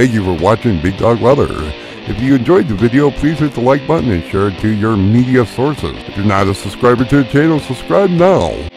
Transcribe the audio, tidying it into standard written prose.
Thank you for watching Big Dog Leather. If you enjoyed the video, please hit the like button and share it to your media sources. If you're not a subscriber to the channel, subscribe now.